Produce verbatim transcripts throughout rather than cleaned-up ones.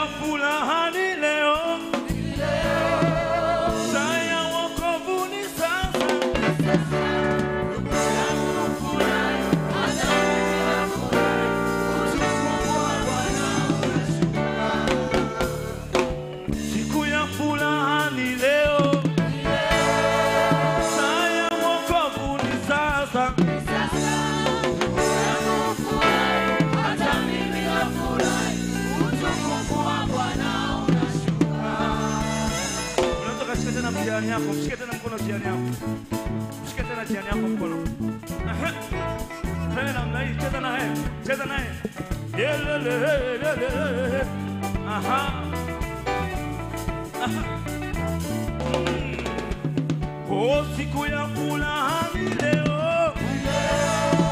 ya furaha ni leo, saya wokovu ni sasa, ndugu yangu furahi, hata ninafurahi, utukufu Bwana umeshuka. Siku ya furaha ni leo, saya wokovu ni sasa. Msikate na mkono, msikate na mkono jirani yako. Msikate na jirani yako mkono. Tena mnai, cheza naye, cheza naye. Yelele, yelele. Aha. Oh, siku ya furaha leo. Wow.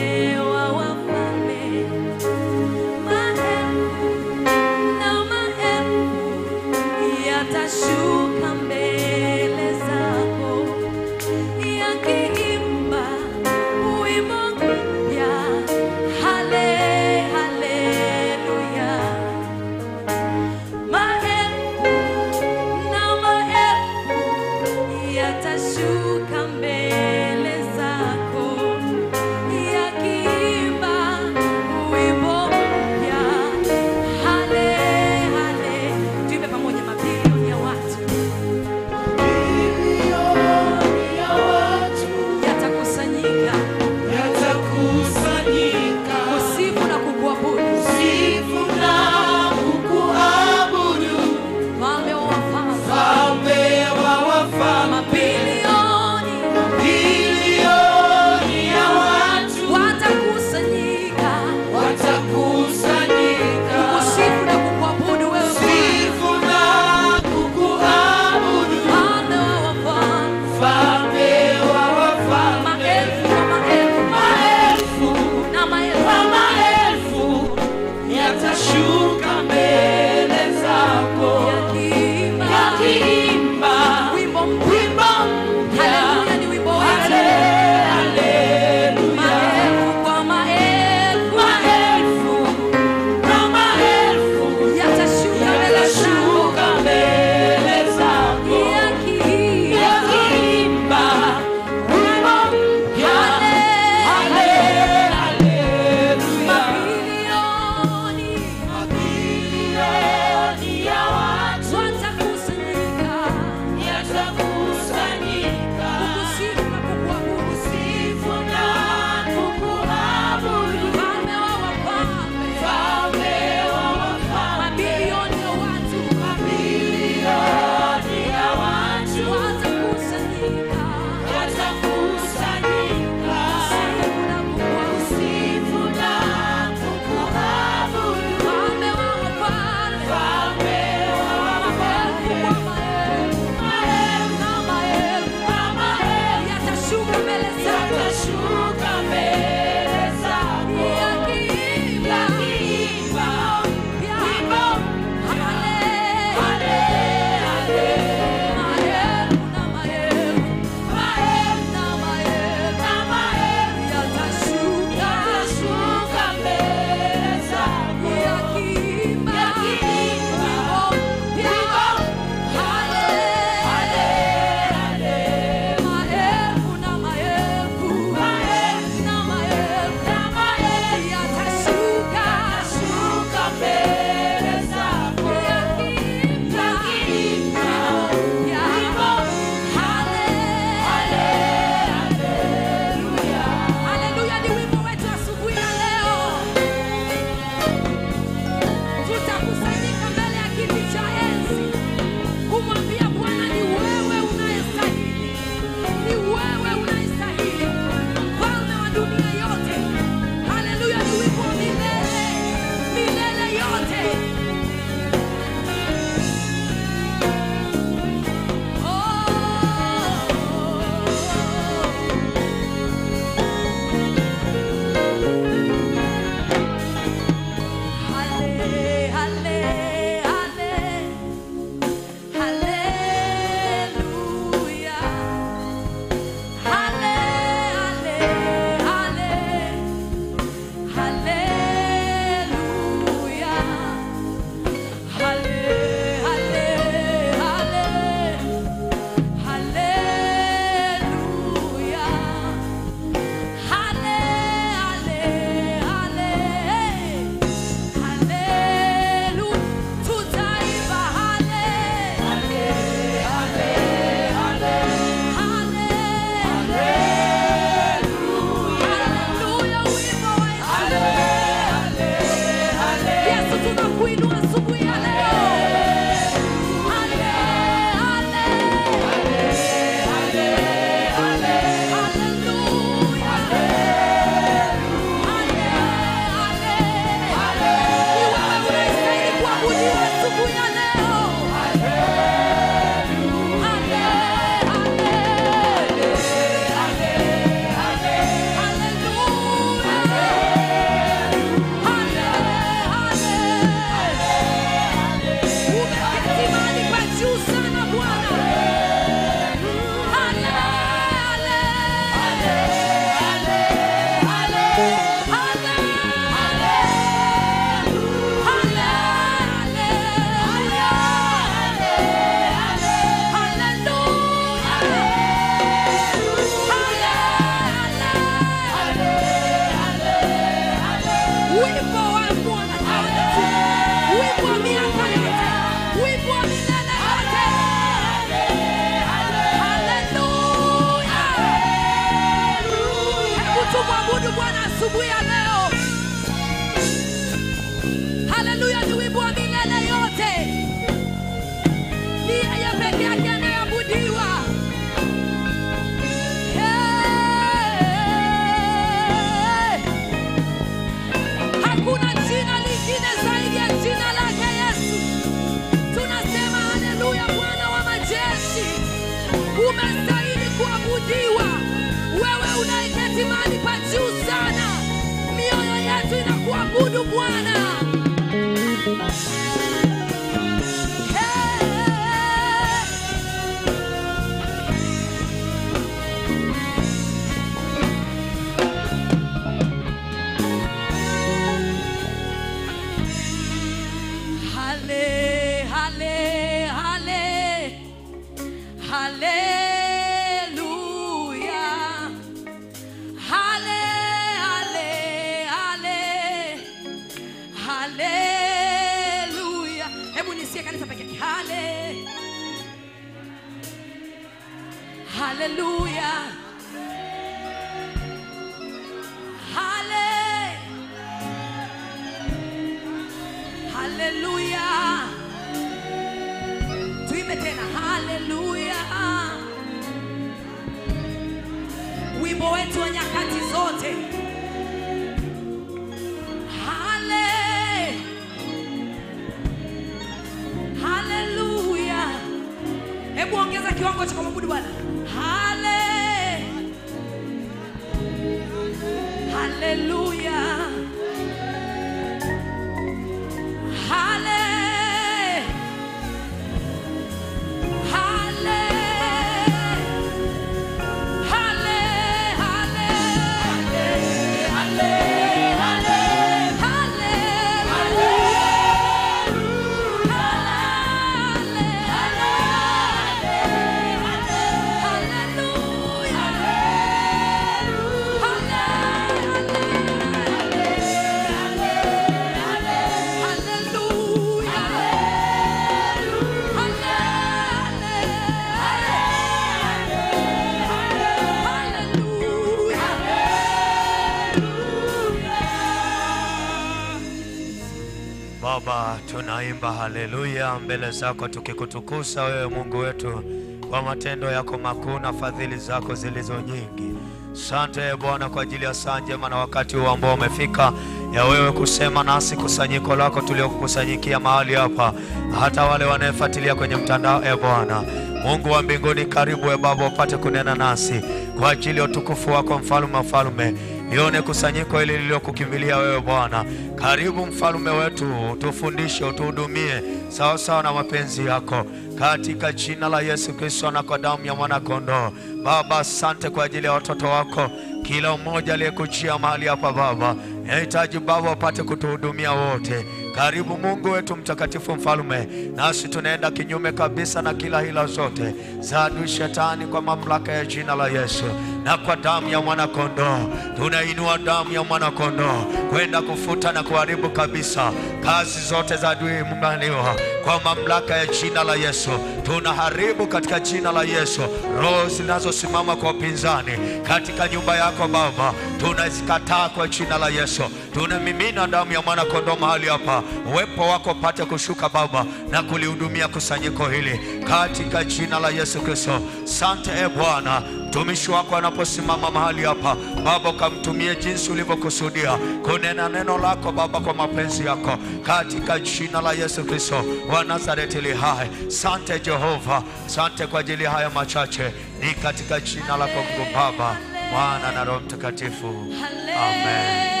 Tunaimba haleluya mbele zako tukikutukusa wewe Mungu wetu kwa matendo yako makuu na fadhili zako zilizo nyingi. Asante Bwana kwa ajili ya saa njema na wakati huu ambao umefika ya wewe kusema nasi, kusanyiko lako tuliokukusanyikia mahali hapa, hata wale wanaofuatilia kwenye mtandao. E Bwana Mungu wa mbinguni, karibu e Baba upate kunena nasi kwa ajili ya utukufu wako, mfalme wa falme. Nione kusanyiko hili lililokukimbilia wewe Bwana. Karibu mfalme wetu, tufundishe, utuhudumie sawa sawa na mapenzi yako, katika jina la Yesu Kristo na kwa damu ya mwana kondoo. Baba asante kwa ajili ya watoto wako, kila mmoja aliyekuchia mahali hapa Baba. Nahitaji Baba upate kutuhudumia wote. Karibu Mungu wetu mtakatifu mfalme, nasi tunaenda kinyume kabisa na kila hila zote za adui shetani kwa mamlaka ya jina la Yesu. na kwa damu ya mwanakondoo tunainua damu ya mwanakondoo kwenda kufuta na kuharibu kabisa kazi zote za adui mganiwa. Kwa mamlaka ya jina la Yesu tunaharibu katika jina la Yesu roho zinazosimama kwa upinzani katika nyumba yako Baba, tunazikataa kwa jina la Yesu. Tunamimina damu ya mwanakondoo mahali hapa, uwepo wako pate kushuka Baba na kulihudumia kusanyiko hili katika jina la Yesu Kristo. Asante e Bwana, mtumishi wako anaposimama mahali hapa Baba, kamtumie jinsi ulivyokusudia kunena neno lako Baba kwa mapenzi yako katika jina la Yesu Kristo wa Nazareti li hai. Asante Jehova, asante kwa ajili haya machache, ni katika jina lako Mungu Baba, Mwana na Roho Mtakatifu, amen.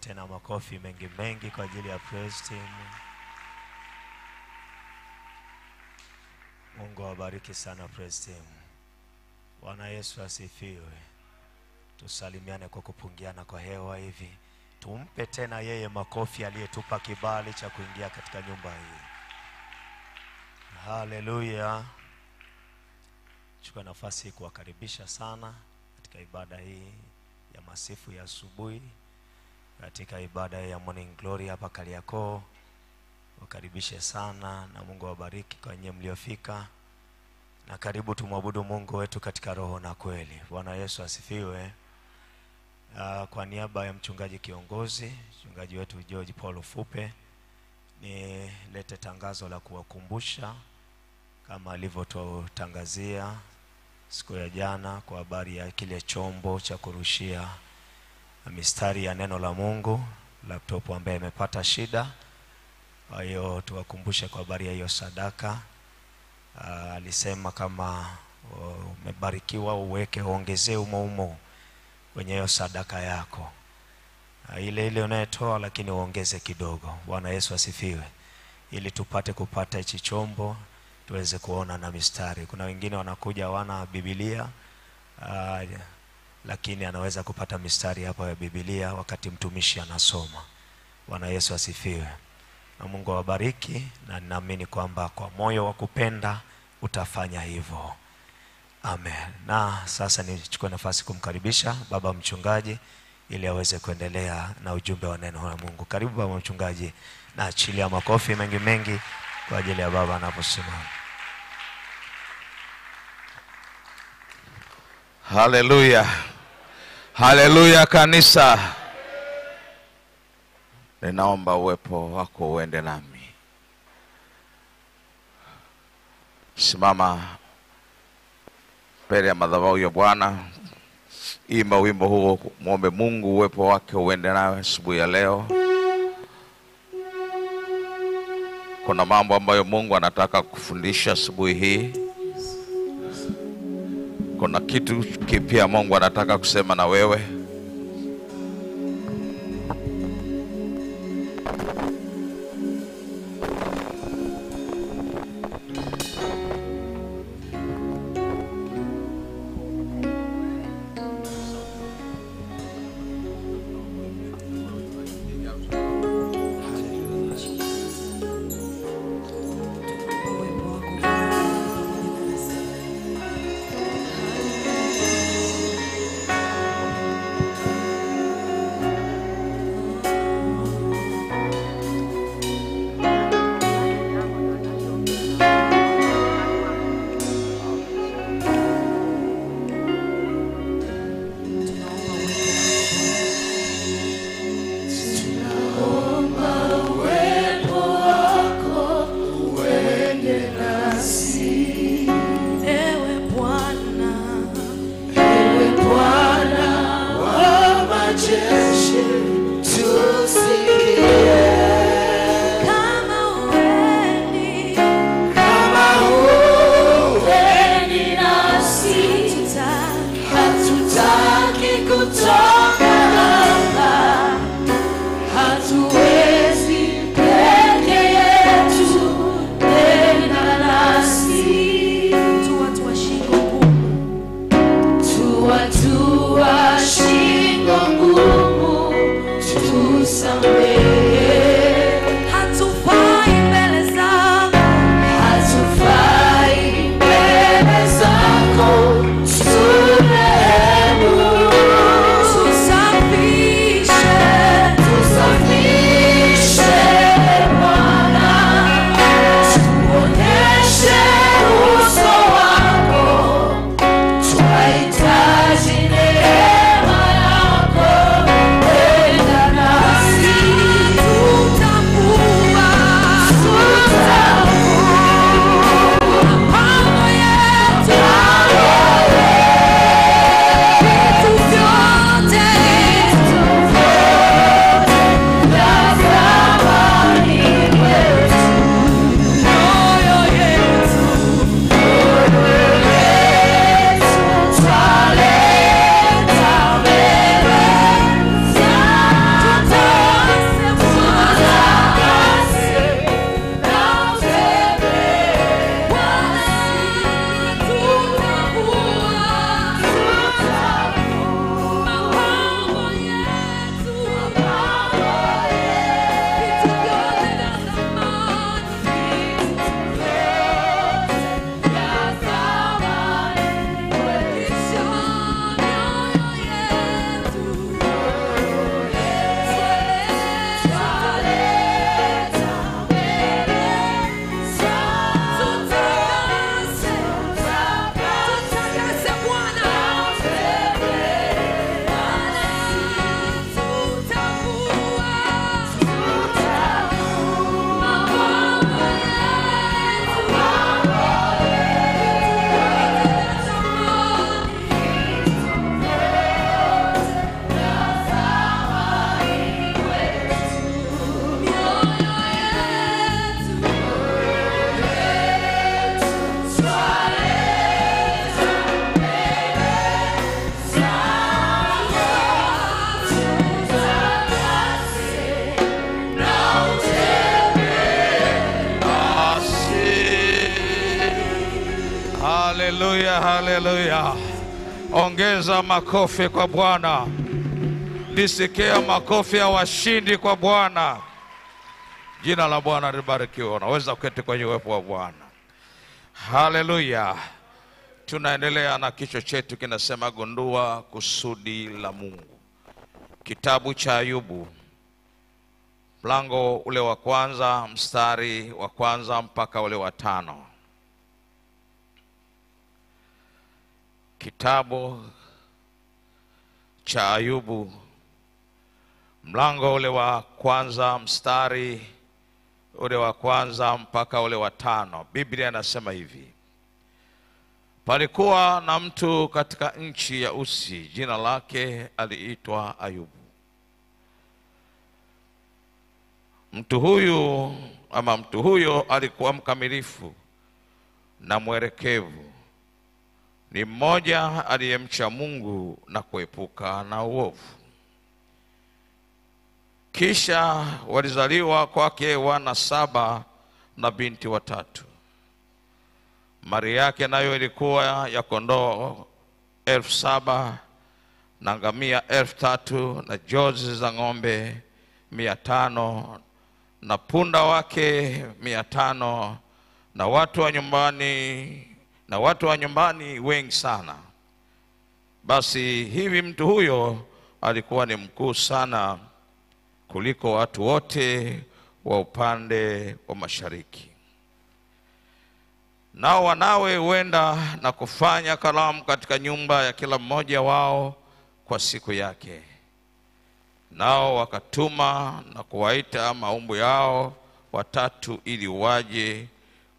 Tena makofi mengi mengi kwa ajili ya praise team. Mungu awabariki sana praise team. Bwana Yesu asifiwe. Tusalimiane kwa kupungiana kwa hewa hivi. Tumpe tena yeye makofi aliyetupa kibali cha kuingia katika nyumba hii. Haleluya. Chukua nafasi kuwakaribisha sana katika ibada hii ya masifu ya asubuhi, katika ibada ya Morning Glory hapa Kariakoo. Wakaribishe sana na Mungu awabariki kwa nyinyi mliofika. Na karibu tumwabudu Mungu wetu katika roho na kweli. Bwana Yesu asifiwe. Kwa niaba ya mchungaji kiongozi, mchungaji wetu George Paulo Fupe, nilete tangazo la kuwakumbusha kama alivyotangazia siku ya jana kwa habari ya kile chombo cha kurushia mistari ya neno la Mungu, laptop ambaye imepata shida. Kwa hiyo tuwakumbushe kwa habari ya hiyo sadaka. Alisema kama umebarikiwa uweke ongezee umo umo kwenye hiyo sadaka yako. Aa, ile ile unayotoa lakini uongeze kidogo. Bwana Yesu asifiwe. Ili tupate kupata hichi chombo tuweze kuona na mistari. Kuna wengine wanakuja wana Biblia, Aa, lakini anaweza kupata mistari hapa ya Biblia wakati mtumishi anasoma. Bwana Yesu asifiwe. Na Mungu awabariki, na ninaamini kwamba kwa moyo wa kupenda utafanya hivyo. Amen. Na sasa nichukue nafasi kumkaribisha baba mchungaji ili aweze kuendelea na ujumbe wa neno la Mungu. Karibu baba mchungaji, na achilia makofi mengi mengi kwa ajili ya baba anaposimama. Haleluya. Haleluya kanisa. Ninaomba uwepo wako uende nami. Simama mbele ya madhabahu ya Bwana. Imba wimbo huo, muombe Mungu uwepo wake uende nawe asubuhi ya leo. Kuna mambo ambayo Mungu anataka kufundisha asubuhi hii. Kuna kitu kipya Mungu anataka kusema na wewe. Ongeza makofi kwa Bwana. Nisikia makofi ya washindi kwa Bwana. Jina la Bwana libarikiwe. Naweza kuketi kwenye uwepo wa Bwana. Haleluya. Tunaendelea na kichwa chetu kinasema gundua kusudi la Mungu. Kitabu cha Ayubu, mlango ule wa kwanza, mstari wa kwanza mpaka ule wa tano. Kitabu cha Ayubu mlango ule wa kwanza mstari ule wa kwanza mpaka ule wa tano. Biblia inasema hivi: palikuwa na mtu katika nchi ya Usi, jina lake aliitwa Ayubu. Mtu huyu ama mtu huyo alikuwa mkamilifu na mwelekevu, ni mmoja aliyemcha Mungu na kuepuka na uovu. Kisha walizaliwa kwake wana saba na binti watatu. Mali yake nayo ilikuwa ya kondoo elfu saba na ngamia elfu tatu na jozi za ng'ombe mia tano na punda wake mia tano na watu wa nyumbani na watu wa nyumbani wengi sana. Basi hivi mtu huyo alikuwa ni mkuu sana kuliko watu wote wa upande wa mashariki. Nao wanawe wenda na kufanya karamu katika nyumba ya kila mmoja wao kwa siku yake. Nao wakatuma na kuwaita maumbu yao watatu ili waje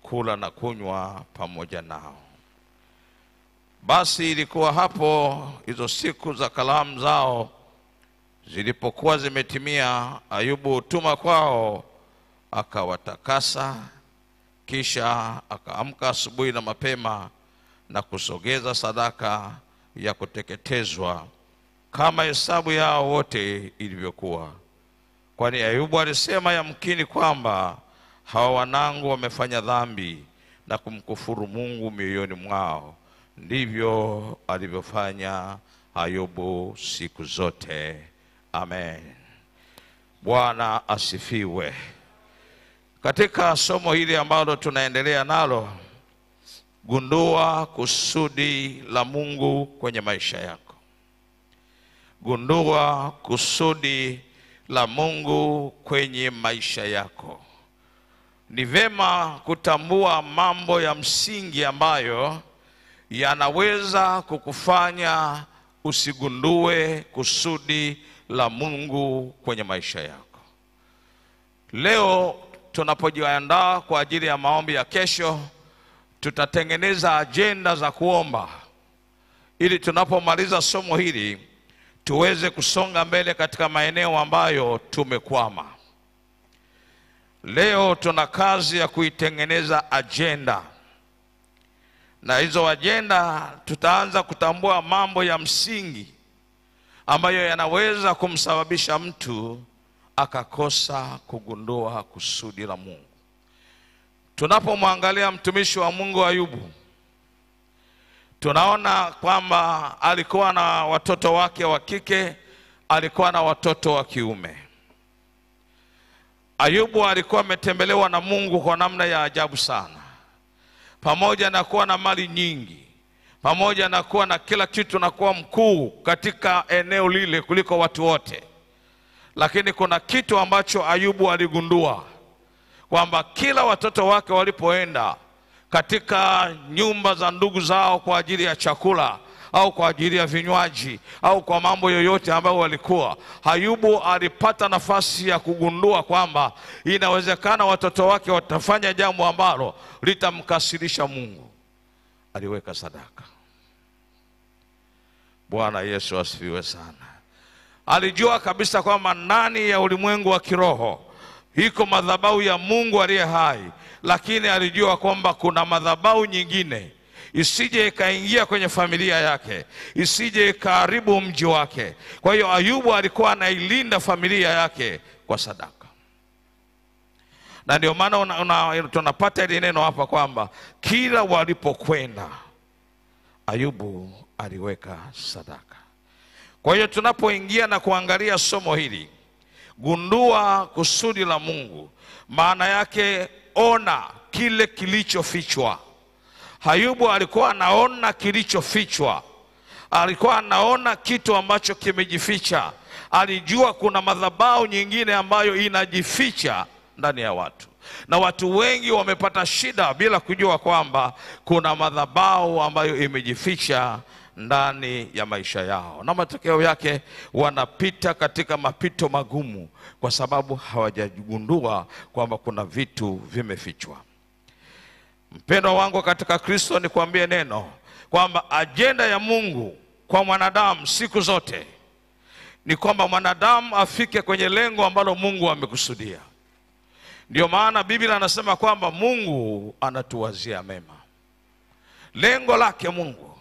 kula na kunywa pamoja nao. Basi ilikuwa hapo hizo siku za kalamu zao zilipokuwa zimetimia, Ayubu tuma kwao akawatakasa. Kisha akaamka asubuhi na mapema na kusogeza sadaka ya kuteketezwa kama hesabu yao wote ilivyokuwa. Kwani Ayubu alisema yamkini kwamba hawa wanangu wamefanya dhambi na kumkufuru Mungu mioyoni mwao, ndivyo alivyofanya Ayubu siku zote. Amen. Bwana asifiwe. Katika somo hili ambalo tunaendelea nalo, gundua kusudi la Mungu kwenye maisha yako. Gundua kusudi la Mungu kwenye maisha yako. Ni vema kutambua mambo ya msingi ambayo yanaweza kukufanya usigundue kusudi la Mungu kwenye maisha yako. Leo tunapojiandaa kwa ajili ya maombi ya kesho, tutatengeneza ajenda za kuomba ili tunapomaliza somo hili tuweze kusonga mbele katika maeneo ambayo tumekwama. Leo tuna kazi ya kuitengeneza ajenda, na hizo ajenda tutaanza kutambua mambo ya msingi ambayo yanaweza kumsababisha mtu akakosa kugundua kusudi la Mungu. Tunapomwangalia mtumishi wa Mungu Ayubu, tunaona kwamba alikuwa na watoto wake wa kike, alikuwa na watoto wa kiume. Ayubu alikuwa ametembelewa na Mungu kwa namna ya ajabu sana. Pamoja na kuwa na mali nyingi, pamoja na kuwa na kila kitu na kuwa mkuu katika eneo lile kuliko watu wote, lakini kuna kitu ambacho Ayubu aligundua, kwamba kila watoto wake walipoenda katika nyumba za ndugu zao kwa ajili ya chakula au kwa ajili ya vinywaji au kwa mambo yoyote ambayo walikuwa, Ayubu alipata nafasi ya kugundua kwamba inawezekana watoto wake watafanya jambo ambalo litamkasirisha Mungu. Aliweka sadaka. Bwana Yesu asifiwe sana. Alijua kabisa kwamba ndani ya ulimwengu wa kiroho iko madhabahu ya Mungu aliye hai, lakini alijua kwamba kuna madhabahu nyingine, isije ikaingia kwenye familia yake, isije ikaharibu mji wake. Kwa hiyo Ayubu alikuwa anailinda familia yake kwa sadaka, na ndio maana tunapata ile neno hapa kwamba kila walipokwenda Ayubu aliweka sadaka. Kwa hiyo tunapoingia na kuangalia somo hili, gundua kusudi la Mungu, maana yake ona kile kilichofichwa. Ayubu alikuwa anaona kilichofichwa, alikuwa anaona kitu ambacho kimejificha. Alijua kuna madhabahu nyingine ambayo inajificha ndani ya watu, na watu wengi wamepata shida bila kujua kwamba kuna madhabahu ambayo imejificha ndani ya maisha yao, na matokeo yake wanapita katika mapito magumu kwa sababu hawajagundua kwamba kuna vitu vimefichwa. Mpendwa wangu katika Kristo, nikwambie neno kwamba ajenda ya Mungu kwa mwanadamu siku zote ni kwamba mwanadamu afike kwenye lengo ambalo Mungu amekusudia. Ndio maana Biblia anasema kwamba Mungu anatuwazia mema. Lengo lake Mungu,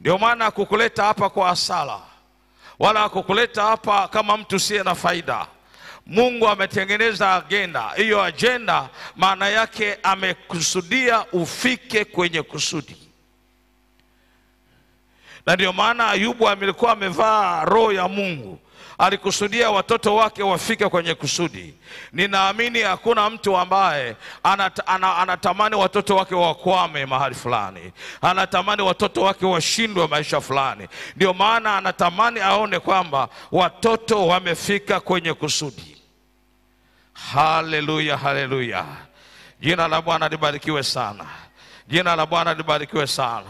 ndio maana kukuleta hapa kwa asala, wala kukuleta hapa kama mtu siye na faida. Mungu ametengeneza agenda. Hiyo agenda maana yake amekusudia ufike kwenye kusudi. Na ndio maana Ayubu alikuwa amevaa roho ya Mungu. Alikusudia watoto wake wafike kwenye kusudi. Ninaamini hakuna mtu ambaye anat, ana, anatamani watoto wake wakwame mahali fulani. Anatamani watoto wake washindwe maisha fulani. Ndio maana anatamani aone kwamba watoto wamefika kwenye kusudi. Haleluya, haleluya. Jina la Bwana libarikiwe sana. Jina la Bwana libarikiwe sana.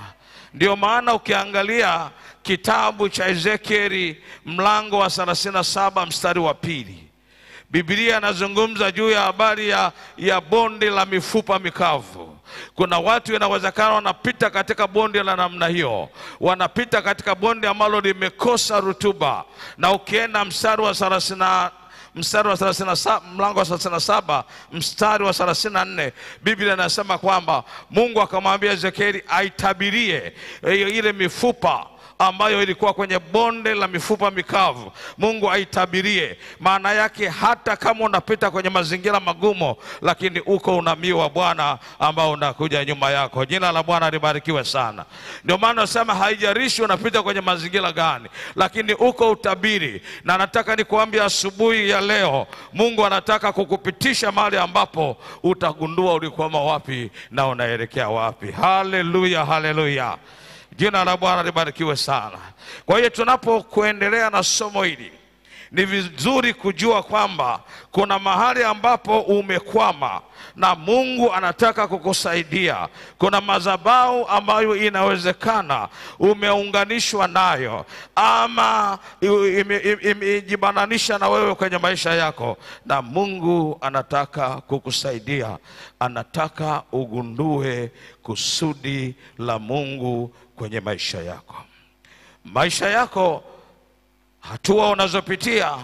Ndio maana ukiangalia kitabu cha Ezekieli mlango wa thelathini na saba mstari wa pili, Biblia inazungumza juu ya habari ya, ya bonde la mifupa mikavu. Kuna watu inawezekana wanapita katika bonde la namna hiyo, wanapita katika bonde ambalo limekosa rutuba. Na ukienda mstari wa thelathini na nne mstari wa thelathini na saba mlango wa thelathini na saba mstari wa thelathini na nne, Biblia inasema kwamba Mungu akamwambia Ezekieli aitabirie ile mifupa ambayo ilikuwa kwenye bonde la mifupa mikavu, Mungu aitabirie. Maana yake hata kama unapita kwenye mazingira magumu, lakini uko unamii wa Bwana ambao unakuja nyuma yako. Jina la Bwana libarikiwe sana. Ndio maana nasema haijalishi unapita kwenye mazingira gani, lakini uko utabiri. Na nataka nikuambia asubuhi ya leo, Mungu anataka kukupitisha mahali ambapo utagundua ulikwama wapi na unaelekea wapi. Haleluya, haleluya. Jina la Bwana libarikiwe sana. Kwa hiyo tunapokuendelea na somo hili, ni vizuri kujua kwamba kuna mahali ambapo umekwama na Mungu anataka kukusaidia. Kuna madhabahu ambayo inawezekana umeunganishwa nayo ama imejibananisha na wewe kwenye maisha yako, na Mungu anataka kukusaidia. Anataka ugundue kusudi la Mungu kwenye maisha yako. Maisha yako, hatua unazopitia,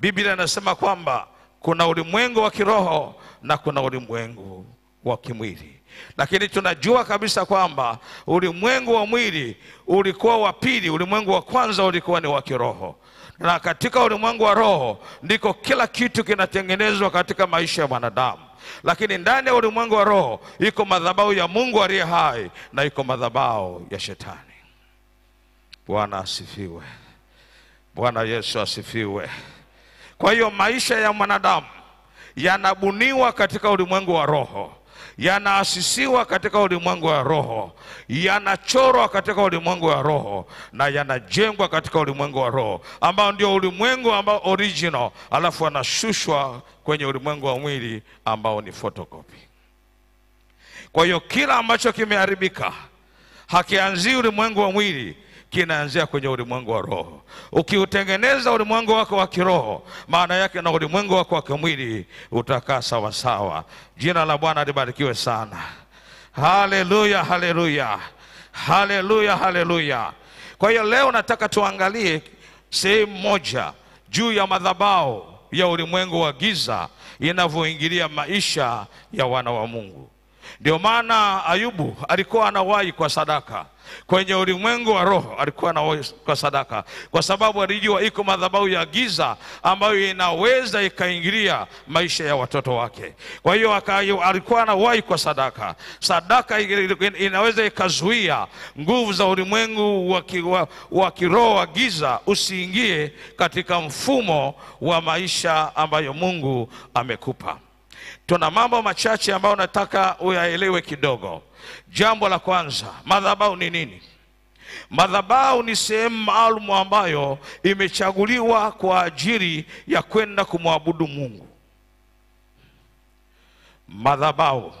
Biblia inasema kwamba kuna ulimwengu wa kiroho na kuna ulimwengu wa kimwili. Lakini tunajua kabisa kwamba ulimwengu wa mwili ulikuwa wa pili, ulimwengu wa kwanza ulikuwa ni wa kiroho. Na katika ulimwengu wa roho ndiko kila kitu kinatengenezwa katika maisha ya mwanadamu. Lakini ndani ya ulimwengu wa roho iko madhabahu ya Mungu aliye hai na iko madhabahu ya shetani. Bwana asifiwe. Bwana Yesu asifiwe. Kwa hiyo maisha ya mwanadamu yanabuniwa katika ulimwengu wa roho, yanaasisiwa katika ulimwengu wa roho, yanachorwa katika ulimwengu wa roho, na yanajengwa katika ulimwengu wa roho, ambao ndio ulimwengu ambao original, alafu anashushwa kwenye ulimwengu wa mwili ambao ni photocopy. Kwa hiyo kila ambacho kimeharibika hakianzii ulimwengu wa mwili, kinaanzia kwenye ulimwengu wa roho. Ukiutengeneza ulimwengu wako wa kiroho, maana yake na ulimwengu wako wa kimwili utakaa sawa sawa. Jina la Bwana libarikiwe sana. Haleluya, haleluya. Haleluya, haleluya. Kwa hiyo leo nataka tuangalie sehemu moja juu ya madhabahu ya ulimwengu wa giza inavyoingilia maisha ya wana wa Mungu. Ndio maana Ayubu alikuwa anawahi kwa sadaka. Kwenye ulimwengu wa roho alikuwa anawahi kwa sadaka, kwa sababu alijua iko madhabahu ya giza ambayo inaweza ikaingilia maisha ya watoto wake. Kwa hiyo alikuwa anawahi kwa sadaka. Sadaka inaweza ikazuia nguvu za ulimwengu wa kiroho wa giza usiingie katika mfumo wa maisha ambayo Mungu amekupa. Tuna mambo machache ambayo nataka uyaelewe kidogo. Jambo la kwanza, madhabahu ni nini? Madhabahu ni sehemu maalum ambayo imechaguliwa kwa ajili ya kwenda kumwabudu Mungu. Madhabahu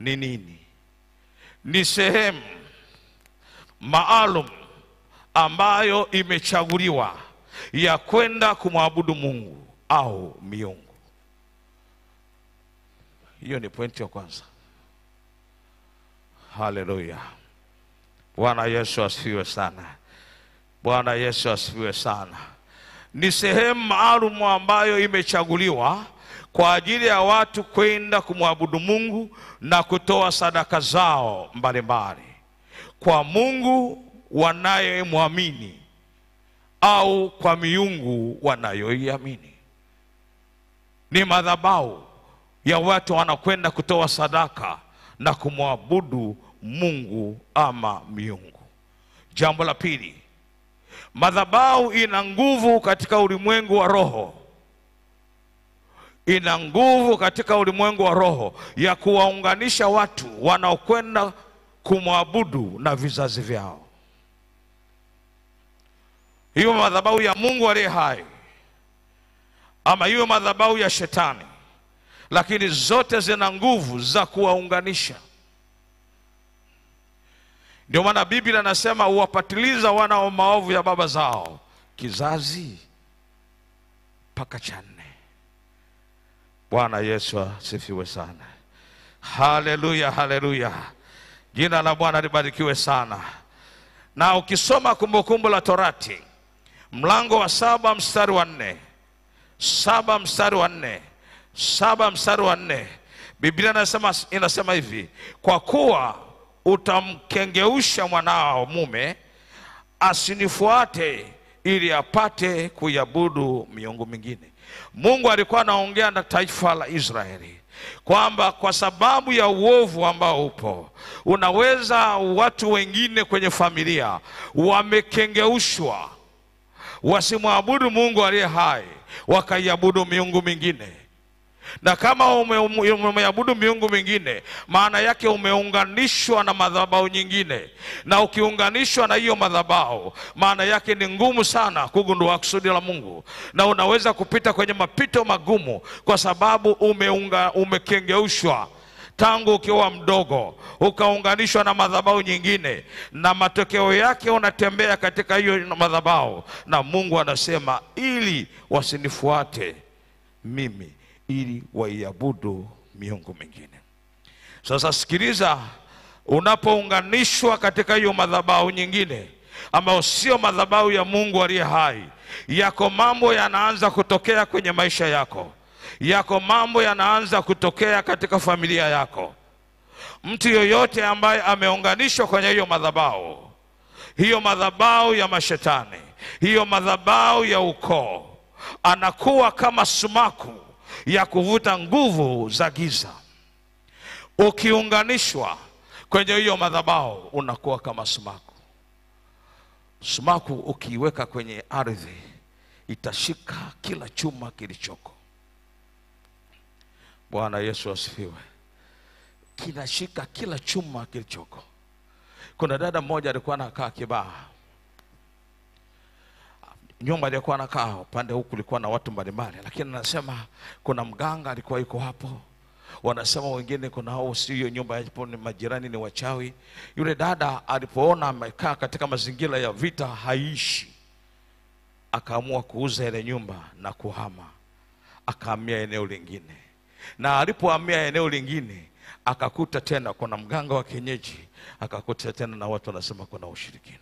ni nini? Ni sehemu maalum ambayo imechaguliwa ya kwenda kumwabudu Mungu au miungu. Hiyo ni pointi ya kwanza. Haleluya. Bwana Yesu asifiwe sana. Bwana Yesu asifiwe sana. Ni sehemu maalum ambayo imechaguliwa kwa ajili ya watu kwenda kumwabudu Mungu na kutoa sadaka zao mbalimbali kwa Mungu wanayemwamini au kwa miungu wanayoiamini. Ni madhabahu ya watu wanakwenda kutoa sadaka na kumwabudu Mungu ama miungu. Jambo la pili, madhabahu ina nguvu katika ulimwengu wa roho. Ina nguvu katika ulimwengu wa roho ya kuwaunganisha watu wanaokwenda kumwabudu na vizazi vyao. Hiyo madhabahu ya Mungu aliye hai ama hiyo madhabahu ya shetani, lakini zote zina nguvu za kuwaunganisha. Ndio maana Biblia inasema uwapatiliza wana maovu ya baba zao kizazi mpaka cha nne. Bwana Yesu asifiwe sana. Haleluya, haleluya. Jina la Bwana libarikiwe sana. Na ukisoma Kumbukumbu la Torati mlango wa saba mstari wa nne, saba mstari wa nne, saba mstari wa nne, Biblia inasema, inasema hivi: kwa kuwa utamkengeusha mwanao mume asinifuate ili apate kuyabudu miungu mingine. Mungu alikuwa anaongea na taifa la Israeli kwamba kwa sababu ya uovu ambao upo, unaweza watu wengine kwenye familia wamekengeushwa wasimwabudu Mungu aliye hai, wakaiabudu miungu mingine. Na kama umeabudu miungu mingine, maana yake umeunganishwa na madhabahu nyingine, na ukiunganishwa na hiyo madhabahu, maana yake ni ngumu sana kugundua kusudi la Mungu, na unaweza kupita kwenye mapito magumu kwa sababu umeunga, umekengeushwa tangu ukiwa mdogo, ukaunganishwa na madhabahu nyingine, na matokeo yake unatembea katika hiyo madhabahu. Na Mungu anasema ili wasinifuate mimi, ili waiabudu miungu mingine. Sasa sikiliza, unapounganishwa katika hiyo madhabahu nyingine ambayo sio madhabahu ya Mungu aliye hai, yako mambo yanaanza kutokea kwenye maisha yako, yako mambo yanaanza kutokea katika familia yako. Mtu yoyote ambaye ameunganishwa kwenye hiyo madhabahu, hiyo madhabahu ya mashetani, hiyo madhabahu ya ukoo, anakuwa kama sumaku ya kuvuta nguvu za giza. Ukiunganishwa kwenye hiyo madhabahu, unakuwa kama sumaku. Sumaku ukiiweka kwenye ardhi, itashika kila chuma kilichoko. Bwana Yesu asifiwe. Kinashika kila chuma kilichoko. Kuna dada mmoja alikuwa anakaa Kibaha. Nyumba alikuwa anakaa upande huku kulikuwa na watu mbalimbali, lakini anasema kuna mganga alikuwa yuko hapo. Wanasema wengine kuna hao sio nyumba hapo, ni majirani, ni wachawi. Yule dada alipoona amekaa katika mazingira ya vita haishi, akaamua kuuza ile nyumba na kuhama, akahamia eneo lingine. Na alipohamia eneo lingine, akakuta tena kuna mganga wa kienyeji, akakuta tena na watu wanasema kuna ushirikina.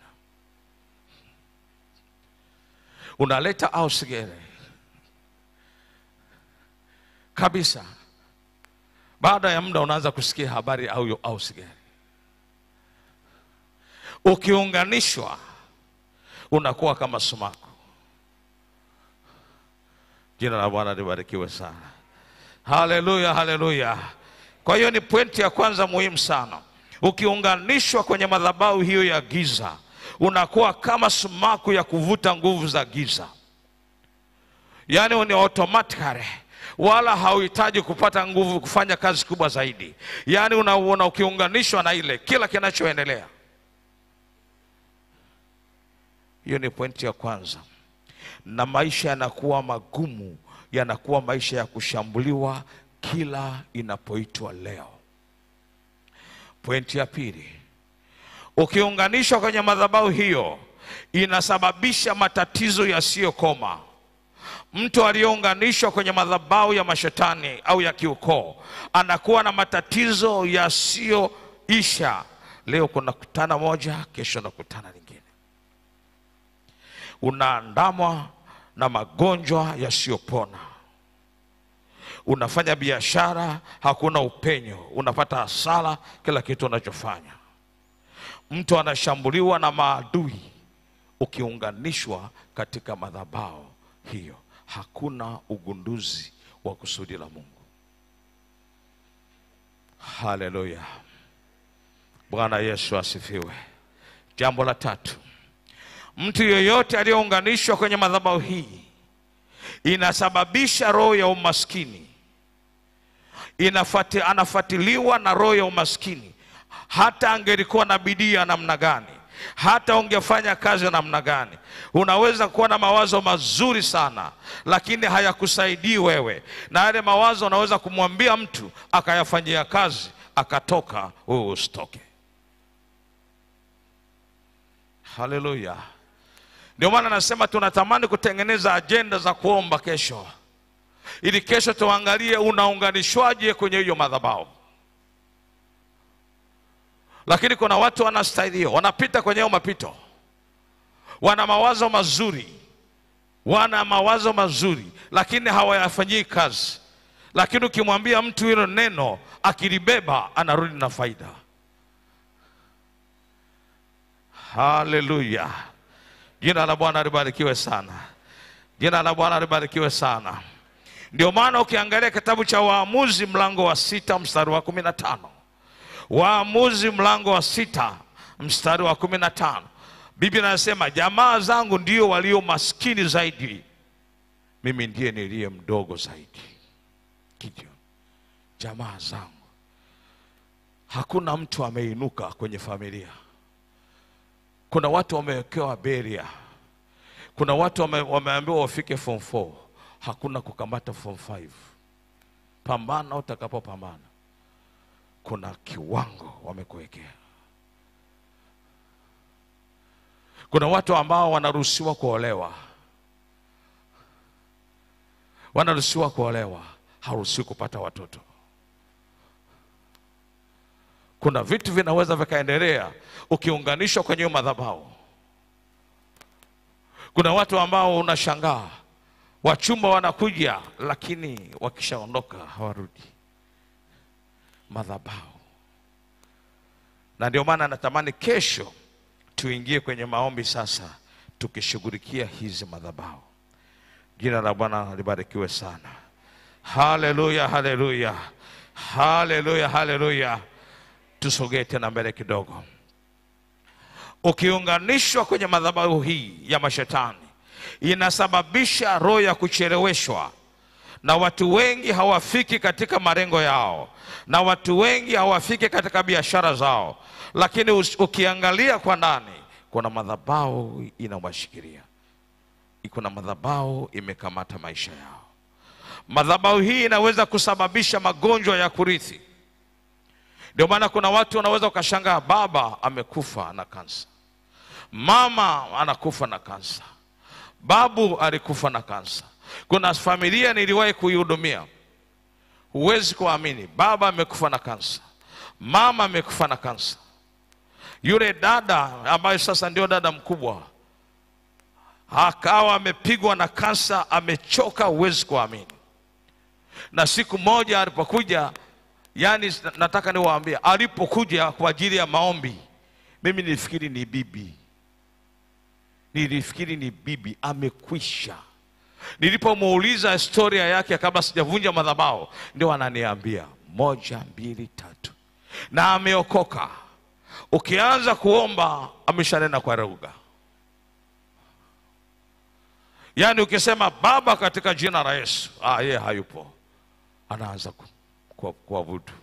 Unaleta au sigere kabisa, baada ya muda unaanza kusikia habari au au sigere. Ukiunganishwa unakuwa kama sumaku. Jina la Bwana libarikiwe sana. Haleluya, haleluya. Kwa hiyo ni pointi ya kwanza muhimu sana. Ukiunganishwa kwenye madhabahu hiyo ya giza, unakuwa kama sumaku ya kuvuta nguvu za giza. Yaani ni automatically, wala hauhitaji kupata nguvu kufanya kazi kubwa zaidi. Yaani unaona ukiunganishwa na ile, kila kinachoendelea. Hiyo ni pointi ya kwanza. Na maisha yanakuwa magumu, yanakuwa maisha ya kushambuliwa kila inapoitwa leo. Pointi ya pili, ukiunganishwa kwenye madhabahu hiyo inasababisha matatizo yasiyokoma. Mtu aliyeunganishwa kwenye madhabahu ya mashetani au ya kiukoo anakuwa na matatizo yasiyoisha. Leo kuna kutana moja, kesho na kutana lingine. Unaandamwa na magonjwa yasiyopona. Unafanya biashara hakuna upenyo, unapata hasara kila kitu unachofanya. Mtu anashambuliwa na maadui. Ukiunganishwa katika madhabahu hiyo, hakuna ugunduzi wa kusudi la Mungu. Haleluya. Bwana Yesu asifiwe. Jambo la tatu, mtu yeyote aliyeunganishwa kwenye madhabahu hii inasababisha roho ya umaskini. Inafati, anafatiliwa na roho ya umaskini. Hata angelikuwa na bidii ya namna gani, hata ungefanya kazi ya namna gani, unaweza kuwa na mawazo mazuri sana, lakini hayakusaidii wewe. Na yale mawazo unaweza kumwambia mtu akayafanyia kazi, akatoka wewe usitoke. Haleluya. Ndio maana nasema tunatamani kutengeneza ajenda za kuomba kesho, ili kesho tuangalie unaunganishwaje kwenye hiyo madhabahu. Lakini kuna watu wanastahilio, wanapita kwenye hiyo mapito. Wana mawazo mazuri. Wana mawazo mazuri, lakini hawayafanyii kazi. Lakini ukimwambia mtu hilo neno, akilibeba anarudi na faida. Haleluya. Jina la Bwana libarikiwe sana. Jina la Bwana libarikiwe sana. Ndio maana ukiangalia kitabu cha Waamuzi mlango wa sita mstari wa kumi na tano. Waamuzi mlango wa sita mstari wa kumi na tano. Biblia inasema jamaa zangu ndio walio maskini zaidi, mimi ndiye niliye mdogo zaidi. Gideon, jamaa zangu. Hakuna mtu ameinuka kwenye familia. Kuna watu wamewekewa beria. Kuna watu wame, wameambiwa wafike form four. Hakuna kukamata form five. Pambana utakapo pambana. Kuna kiwango wamekuwekea. Kuna watu ambao wanaruhusiwa kuolewa. Wanaruhusiwa kuolewa, haruhusiwi kupata watoto. Kuna vitu vinaweza vikaendelea ukiunganishwa kwenye madhabahu. Kuna watu ambao unashangaa wachumba wanakuja, lakini wakishaondoka hawarudi madhabahu. Na ndio maana natamani kesho tuingie kwenye maombi sasa, tukishughulikia hizi madhabahu. Jina la Bwana libarikiwe sana. Haleluya, haleluya. Haleluya, haleluya. Tusogee tena mbele kidogo. Ukiunganishwa kwenye madhabahu hii ya mashetani, inasababisha roho ya kucheleweshwa, na watu wengi hawafiki katika malengo yao, na watu wengi hawafiki katika biashara zao. Lakini ukiangalia kwa ndani, kuna madhabahu inawashikilia. Kuna madhabahu imekamata maisha yao. Madhabahu hii inaweza kusababisha magonjwa ya kurithi. Ndio maana kuna watu wanaweza ukashangaa, baba amekufa na kansa, mama anakufa na kansa, babu alikufa na kansa. Kuna familia niliwahi kuihudumia, huwezi kuamini, baba amekufa na kansa, mama amekufa na kansa. Yule dada ambaye sasa ndio dada mkubwa akawa amepigwa na kansa, amechoka, huwezi kuamini. Na siku moja alipokuja, yani nataka niwaambie, alipokuja kwa ajili ya maombi, mimi nilifikiri ni bibi. Nilifikiri ni bibi amekwisha. Nilipomuuliza historia yake kabla sijavunja madhabahu, ndio ananiambia moja, mbili, tatu. Na ameokoka. Ukianza kuomba ameshanena kwa lugha. Yani ukisema baba katika jina la Yesu, ah, yeye hayupo. Anaanza ku kwa, kwa vudu.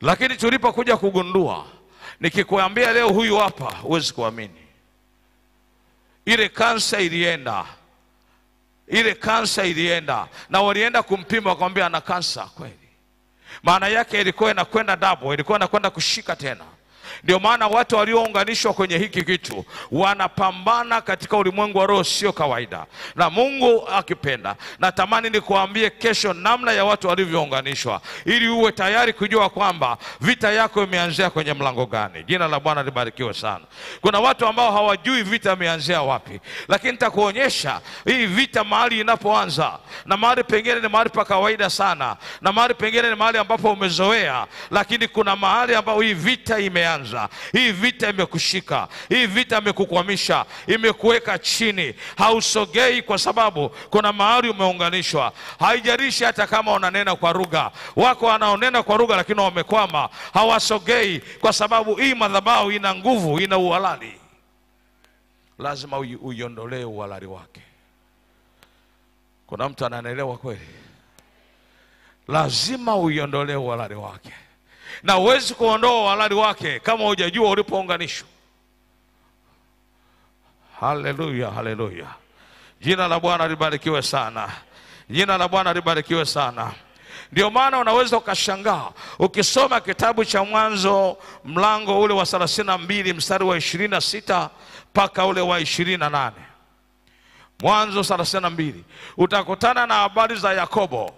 Lakini tulipokuja kugundua, nikikuambia leo huyu hapa, huwezi kuamini. Ile kansa ilienda. Ile kansa ilienda. Na walienda kumpima, wakamwambia ana kansa kweli. Maana yake ilikuwa inakwenda double, ilikuwa inakwenda kushika tena. Ndio maana watu waliounganishwa kwenye hiki kitu wanapambana katika ulimwengu wa roho, sio kawaida. Na Mungu akipenda, natamani nikuambie kesho namna ya watu walivyounganishwa, ili uwe tayari kujua kwamba vita yako imeanzia kwenye mlango gani. Jina la Bwana libarikiwe sana. Kuna watu ambao hawajui vita imeanzia wapi, lakini nitakuonyesha hii vita mahali inapoanza. Na mahali pengine ni mahali pa kawaida sana, na mahali pengine ni mahali ambapo umezoea, lakini kuna mahali ambapo hii vita imeanza. Hii vita imekushika, hii vita imekukwamisha, imekuweka chini, hausogei kwa sababu kuna mahali umeunganishwa. Haijalishi hata kama unanena kwa lugha, wako wanaonena kwa lugha lakini wamekwama, hawasogei kwa sababu hii madhabahu ina nguvu, ina uhalali. Lazima uiondolee uhalali wake. Kuna mtu ananielewa kweli? Lazima uiondolee uhalali wake. Na huwezi kuondoa uhalali wake kama hujajua ulipounganishwa. Haleluya, haleluya. Jina la Bwana libarikiwe sana. Jina la Bwana libarikiwe sana. Ndio maana unaweza ukashangaa ukisoma kitabu cha Mwanzo mlango ule wa thelathini na mbili mstari wa ishirini na sita mpaka ule wa ishirini na nane. Mwanzo thelathini na mbili utakutana na habari za Yakobo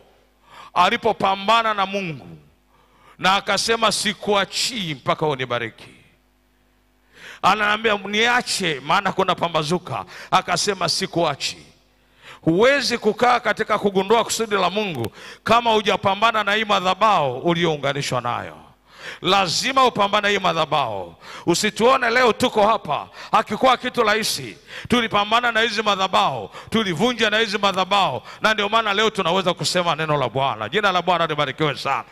alipopambana na Mungu. Na akasema sikuachii mpaka unibariki. Ananiambia niache maana kuna pambazuka. Akasema sikuachi. Huwezi kukaa katika kugundua kusudi la Mungu kama hujapambana na hii madhabahu uliyounganishwa nayo. lazima upambane hii madhabahu. Usituone leo tuko hapa, hakikuwa kitu rahisi. Tulipambana na hizi madhabahu, tulivunja na hizi madhabahu, na ndio maana leo tunaweza kusema neno la Bwana. Jina la Bwana libarikiwe sana.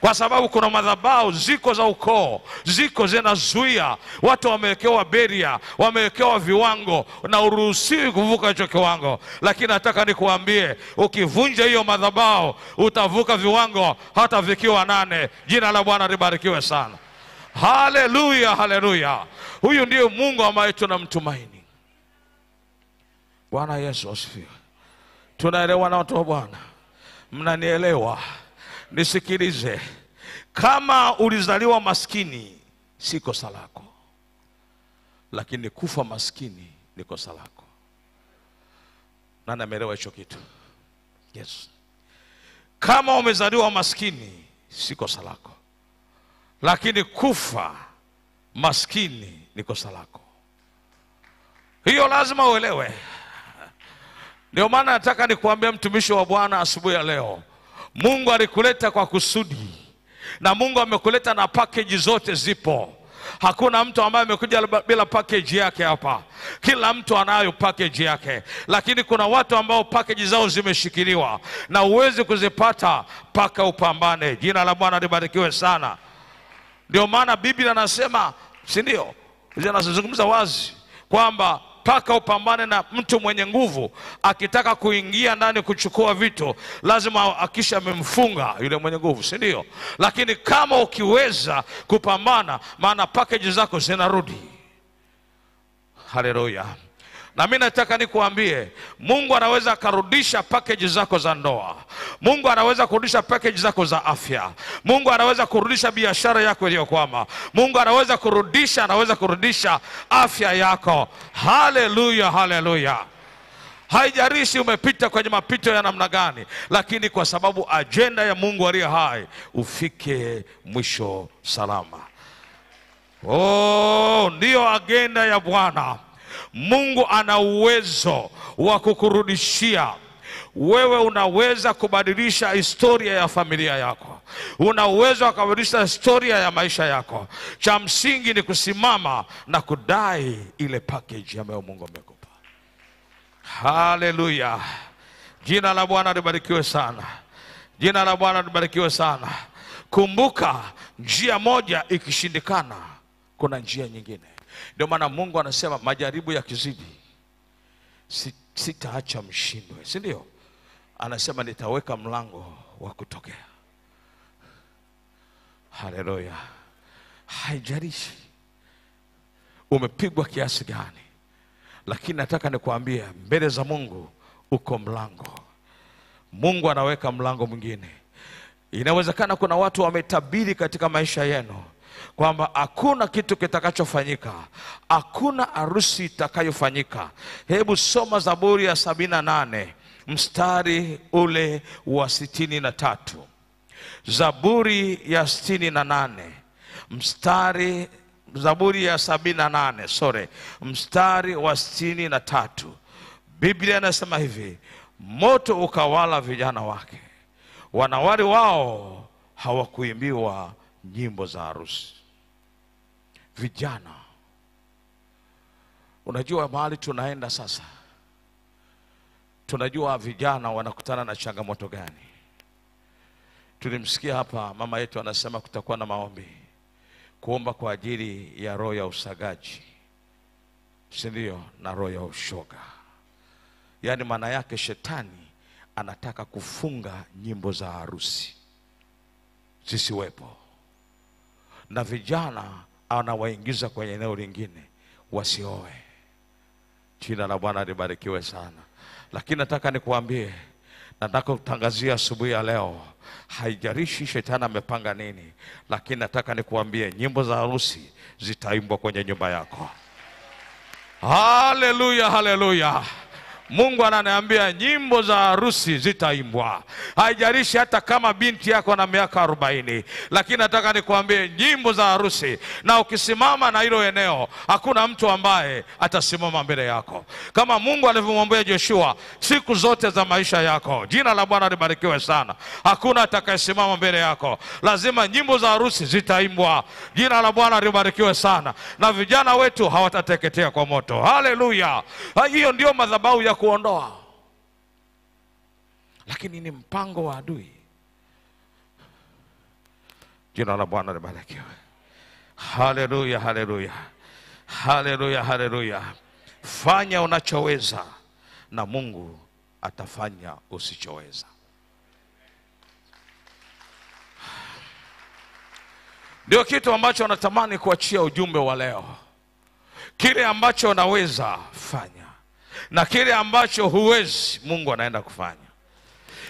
Kwa sababu kuna madhabahu ziko za ukoo, ziko zinazuia, watu wamewekewa beria, wamewekewa viwango na uruhusiwi kuvuka hicho kiwango. Lakini nataka nikuambie, ukivunja hiyo madhabahu utavuka viwango hata vikiwa nane. Jina la Bwana libarikiwe sana. Haleluya, haleluya. Huyu ndiye Mungu ambaye tunamtumaini. Bwana Yesu asifiwe. Tunaelewa na watu wa Bwana? Mnanielewa? Nisikilize, kama ulizaliwa maskini si kosa lako, lakini kufa maskini ni kosa lako. Nani ameelewa hicho kitu? Yes. Kama umezaliwa maskini si kosa lako, lakini kufa maskini ni kosa lako. Hiyo lazima uelewe. Ndio maana nataka nikuambia mtumishi wa Bwana asubuhi ya leo, Mungu alikuleta kwa kusudi, na Mungu amekuleta na package zote zipo. Hakuna mtu ambaye amekuja bila package yake hapa. Kila mtu anayo package yake. Lakini kuna watu ambao package zao zimeshikiliwa na uwezi kuzipata paka upambane. Jina la Bwana libarikiwe sana. Ndio maana Biblia anasema, si ndio? Zinazozungumza wazi kwamba paka upambane na mtu mwenye nguvu, akitaka kuingia ndani kuchukua vitu lazima akisha amemfunga yule mwenye nguvu, si ndio? Lakini kama ukiweza kupambana, maana package zako zinarudi. Haleluya. Na mimi nataka nikuambie, Mungu anaweza karudisha package zako za ndoa. Mungu anaweza kurudisha package zako za afya. Mungu anaweza kurudisha biashara yako iliyokwama. Mungu anaweza kurudisha, anaweza kurudisha afya yako. Haleluya, haleluya. Haijalishi umepita kwenye mapito ya namna gani, lakini kwa sababu ajenda ya Mungu aliye hai, ufike mwisho salama. Oh, ndio agenda ya Bwana. Mungu ana uwezo wa kukurudishia. Wewe unaweza kubadilisha historia ya familia yako. Una uwezo wa kubadilisha historia ya maisha yako. Cha msingi ni kusimama na kudai ile package ambayo Mungu amekupa. Haleluya. Jina la Bwana libarikiwe sana. Jina la Bwana libarikiwe sana. Kumbuka, njia moja ikishindikana, kuna njia nyingine. Ndio maana Mungu anasema majaribu yakizidi, sitaacha mshindwe, si ndio? Anasema nitaweka mlango wa kutokea. Haleluya. Haijalishi umepigwa kiasi gani, lakini nataka nikuambie, mbele za Mungu uko mlango. Mungu anaweka mlango mwingine. Inawezekana kuna watu wametabiri katika maisha yenu kwamba hakuna kitu kitakachofanyika, hakuna harusi itakayofanyika. Hebu soma Zaburi ya sabini na nane mstari ule wa sitini na tatu. Zaburi ya sitini na nane mstari, Zaburi ya sabini na nane, sorry, mstari wa sitini na tatu. Biblia inasema hivi: moto ukawala vijana wake, wanawali wao hawakuimbiwa nyimbo za harusi. Vijana, unajua mahali tunaenda sasa, tunajua vijana wanakutana na changamoto gani. Tulimsikia hapa mama yetu anasema kutakuwa na maombi, kuomba kwa ajili ya roho ya usagaji, si ndio, na roho ya ushoga. Yaani maana yake shetani anataka kufunga nyimbo za harusi zisiwepo, na vijana anawaingiza kwenye eneo lingine wasioe. Jina la Bwana libarikiwe sana. Lakini nataka nikuambie, nataka kutangazia asubuhi ya leo, haijalishi shetani amepanga nini, lakini nataka nikuambie nyimbo za harusi zitaimbwa kwenye nyumba yako. Haleluya, haleluya. Mungu ananiambia nyimbo za harusi zitaimbwa. Haijalishi hata kama binti yako na miaka arobaini, lakini nataka nikwambie nyimbo za harusi, na ukisimama na hilo eneo hakuna mtu ambaye atasimama mbele yako. Kama Mungu alivyomwambia Joshua siku zote za maisha yako, jina la Bwana libarikiwe sana, hakuna atakayesimama mbele yako. Lazima nyimbo za harusi zitaimbwa. Jina la Bwana libarikiwe sana, na vijana wetu hawatateketea kwa moto. Haleluya! Hiyo ndio madhabahu ya kuondoa, lakini ni mpango wa adui. Jina la Bwana libarikiwe. Haleluya, haleluya, haleluya, haleluya. Fanya unachoweza na Mungu atafanya usichoweza. Ndio kitu ambacho natamani kuachia ujumbe wa leo, kile ambacho unaweza fanya na kile ambacho huwezi, Mungu anaenda kufanya.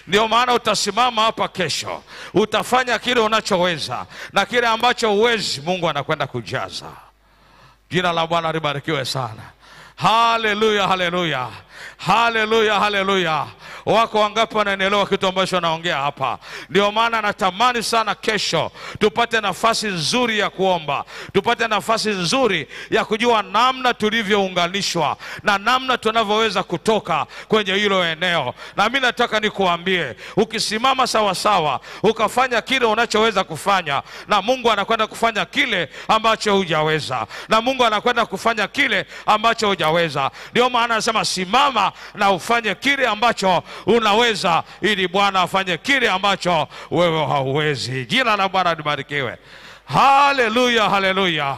Ndio maana utasimama hapa kesho, utafanya kile unachoweza, na kile ambacho huwezi Mungu anakwenda kujaza. Jina la Bwana libarikiwe sana. Haleluya, haleluya, haleluya, haleluya. Wako wangapi wanaelewa kitu ambacho naongea hapa? Ndio maana natamani sana kesho tupate nafasi nzuri ya kuomba, tupate nafasi nzuri ya kujua namna tulivyounganishwa na namna tunavyoweza kutoka kwenye hilo eneo. Na mimi nataka nikuambie, ukisimama sawa sawa, ukafanya kile unachoweza kufanya, na Mungu anakwenda kufanya kile ambacho hujaweza, na Mungu anakwenda kufanya kile ambacho hujaweza. Ndio maana anasema simama na ufanye kile ambacho unaweza, ili Bwana afanye kile ambacho wewe hauwezi. Jina la Bwana libarikiwe. Haleluya, haleluya,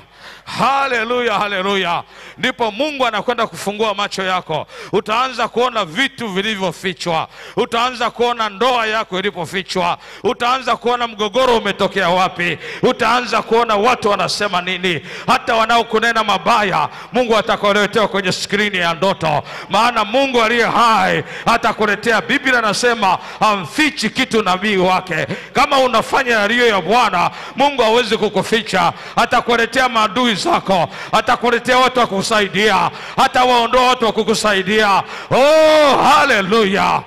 haleluya, haleluya. Ndipo Mungu anakwenda kufungua macho yako. Utaanza kuona vitu vilivyofichwa, utaanza kuona ndoa yako ilipofichwa, utaanza kuona mgogoro umetokea wapi, utaanza kuona watu wanasema nini, hata wanaokunena mabaya Mungu atakuletea kwenye skrini ya ndoto. Maana Mungu aliye hai atakuletea. Biblia anasema amfichi kitu nabii wake. Kama unafanya yaliyo ya Bwana, Mungu hawezi kukuficha. Atakuletea maadui zako, atakuletea watu wa kukusaidia, hata waondoa watu wa kukusaidia. Oh, haleluya!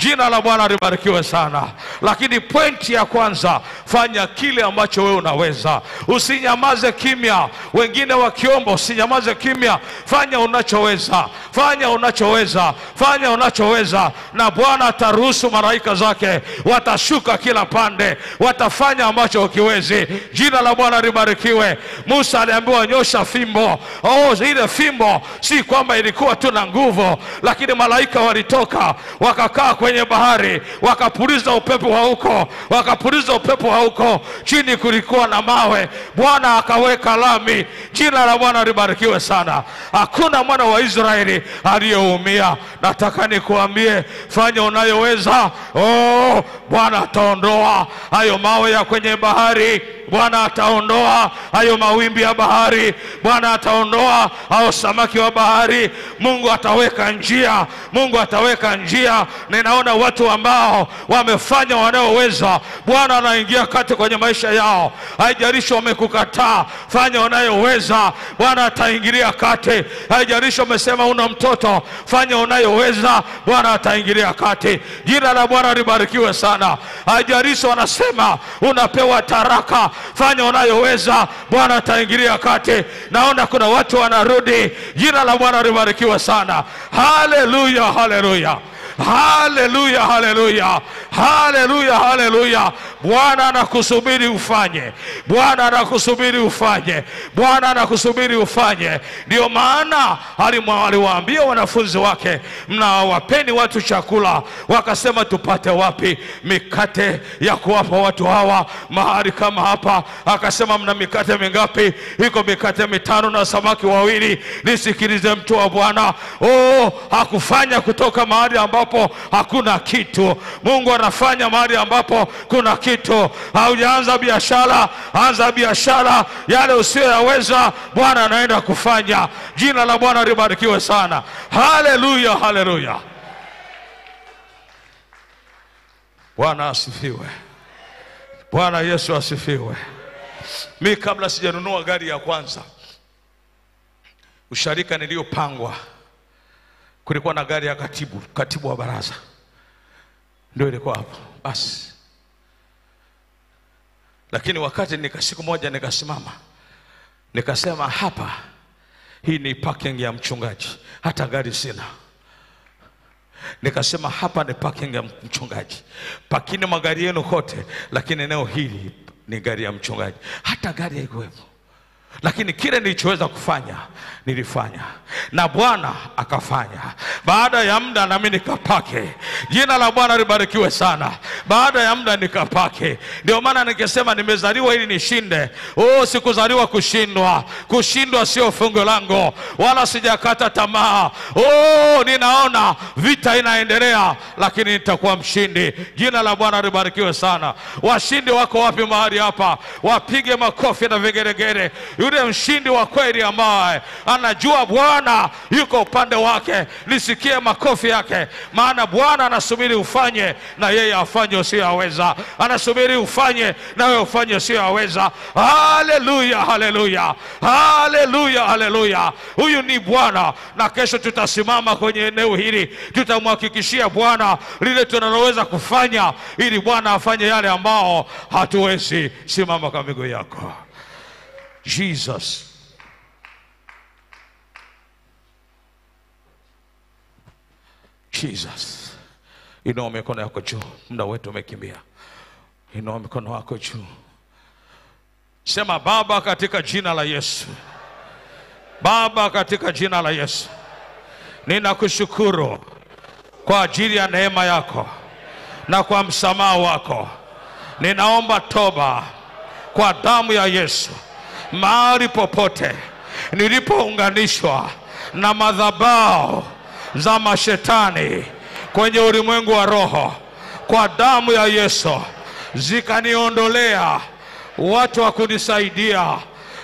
Jina la Bwana libarikiwe sana. Lakini pointi ya kwanza, fanya kile ambacho wewe unaweza. Usinyamaze kimya. Wengine wakiomba usinyamaze kimya. Fanya unachoweza, fanya unachoweza, fanya unachoweza, na Bwana ataruhusu malaika zake, watashuka kila pande, watafanya ambacho ukiwezi. Jina la Bwana libarikiwe. Musa aliambiwa nyosha fimbo. Oh, ile fimbo si kwamba ilikuwa tu na nguvu, lakini malaika walitoka wakakaa kwenye bahari, wakapuliza upepo wa huko, wakapuliza upepo wa huko, chini kulikuwa na mawe, Bwana akaweka lami. Jina la Bwana libarikiwe sana. Hakuna mwana wa Israeli aliyeumia. Nataka nikuambie, fanya unayoweza. Oh, Bwana ataondoa hayo mawe ya kwenye bahari, Bwana ataondoa hayo mawimbi ya bahari, Bwana ataondoa hao samaki wa bahari. Mungu ataweka njia, Mungu ataweka njia. Ninaona watu ambao wamefanya wanaoweza, Bwana anaingia kati kwenye maisha yao. Haijalishi wamekukataa, fanya unayoweza, Bwana ataingilia kati. Haijalishi wamesema una mtoto, fanya unayoweza, Bwana ataingilia kati. Jina la Bwana libarikiwe sana. Haijalishi wanasema unapewa taraka, fanya unayoweza, Bwana ataingilia kati. Naona kuna watu wanarudi. Jina la Bwana libarikiwe sana. Haleluya, haleluya, haleluya, haleluya, haleluya, haleluya. Bwana anakusubiri ufanye, Bwana anakusubiri ufanye, Bwana anakusubiri ufanye. Ndio maana aliwaambia wanafunzi wake, mnawapeni watu chakula. Wakasema tupate wapi mikate ya kuwapa watu hawa mahali kama hapa? Akasema mna mikate mingapi? Iko mikate mitano na samaki wawili. Nisikilize mtu wa Bwana. Oh, hakufanya kutoka mahali ambapo hakuna kitu. Mungu anafanya mahali ambapo kuna kitu. Haujaanza biashara, anza biashara. Yale usiyoyaweza Bwana anaenda kufanya. Jina la Bwana libarikiwe sana. Haleluya, haleluya. Bwana asifiwe. Bwana Yesu asifiwe. Mimi kabla sijanunua gari ya kwanza, usharika niliyopangwa kulikuwa na gari ya katibu, katibu wa baraza ndio ilikuwa hapo basi. Lakini wakati nika siku moja nikasimama nikasema, hapa hii ni parking ya mchungaji, hata gari sina. Nikasema hapa ni parking ya mchungaji, pakini magari yenu kote, lakini eneo hili ni gari ya mchungaji, hata gari haikuwepo. Lakini kile nilichoweza kufanya nilifanya, na Bwana akafanya. Baada ya muda nami nikapake, jina la Bwana libarikiwe sana. Baada ya muda nikapake. Ndio maana nikisema nimezaliwa ili nishinde. Oh, sikuzaliwa kushindwa. Kushindwa sio fungu langu, wala sijakata tamaa. Oh, ninaona vita inaendelea, lakini nitakuwa mshindi. Jina la Bwana libarikiwe sana. Washindi wako wapi mahali hapa? Wapige makofi na vigeregere. Yule mshindi wa kweli ambaye anajua Bwana yuko upande wake, nisikie makofi yake. Maana Bwana anasubiri ufanye na yeye afanye usiyoweza, anasubiri ufanye na wewe ufanye usiyoweza. Haleluya, haleluya, haleluya, haleluya. Huyu ni Bwana, na kesho tutasimama kwenye eneo hili, tutamhakikishia Bwana lile tunaloweza kufanya, ili Bwana afanye yale ambao hatuwezi. Simama kwa miguu yako. Jesus. Jesus. Inua mikono yako juu. Muda wetu umekimbia. Inua mikono yako juu. Sema, Baba katika jina la Yesu. Baba katika jina la Yesu, ninakushukuru kwa ajili ya neema yako na kwa msamaha wako. Ninaomba toba kwa damu ya Yesu. Mahali popote nilipounganishwa na madhabahu za mashetani kwenye ulimwengu wa roho, kwa damu ya Yesu zikaniondolea watu wa kunisaidia,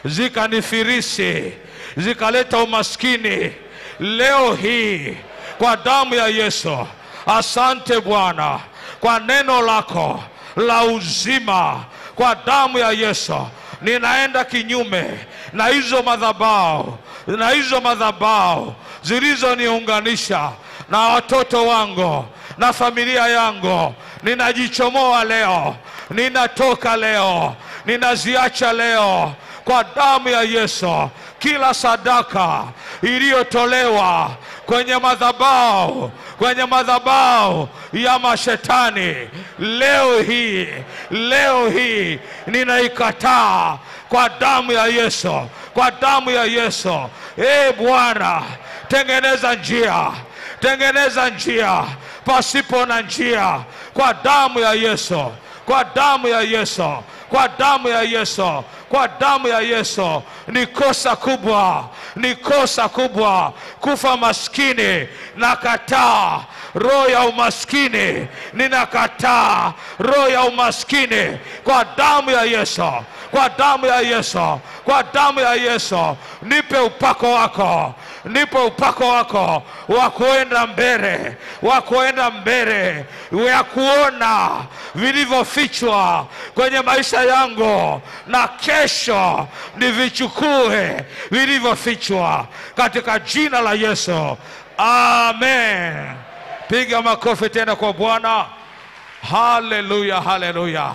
zikanifirisi, zikaleta umaskini. Leo hii kwa damu ya Yesu, asante Bwana kwa neno lako la uzima. Kwa damu ya Yesu ninaenda kinyume na hizo madhabahu, na hizo madhabahu zilizoniunganisha na watoto wangu na familia yangu. Ninajichomoa leo, ninatoka leo, ninaziacha leo kwa damu ya Yesu. Kila sadaka iliyotolewa kwenye madhabahu, kwenye madhabahu ya mashetani, leo hii, leo hii ninaikataa kwa damu ya Yesu, kwa damu ya Yesu. E Bwana, tengeneza njia, tengeneza njia pasipo na njia, kwa damu ya Yesu, kwa damu ya Yesu, kwa damu ya Yesu, kwa damu ya Yesu. Ni kosa kubwa, ni kosa kubwa kufa maskini. Nakataa roho ya umaskini, ninakataa roho ya umaskini kwa damu ya Yesu, kwa damu ya Yesu, kwa damu ya Yesu. Nipe upako wako, nipe upako wako wa kuenda mbele, wa kuenda mbele, wa kuona vilivyofichwa kwenye maisha yangu, na kesho nivichukue vilivyofichwa katika jina la Yesu. Amen. Piga makofi tena kwa Bwana. Haleluya, haleluya,